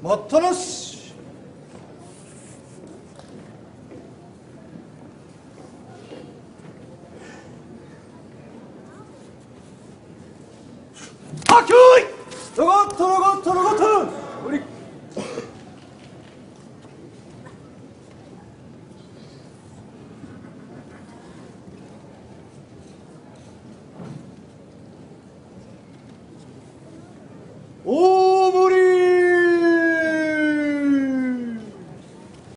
待ったなし。はっきょい。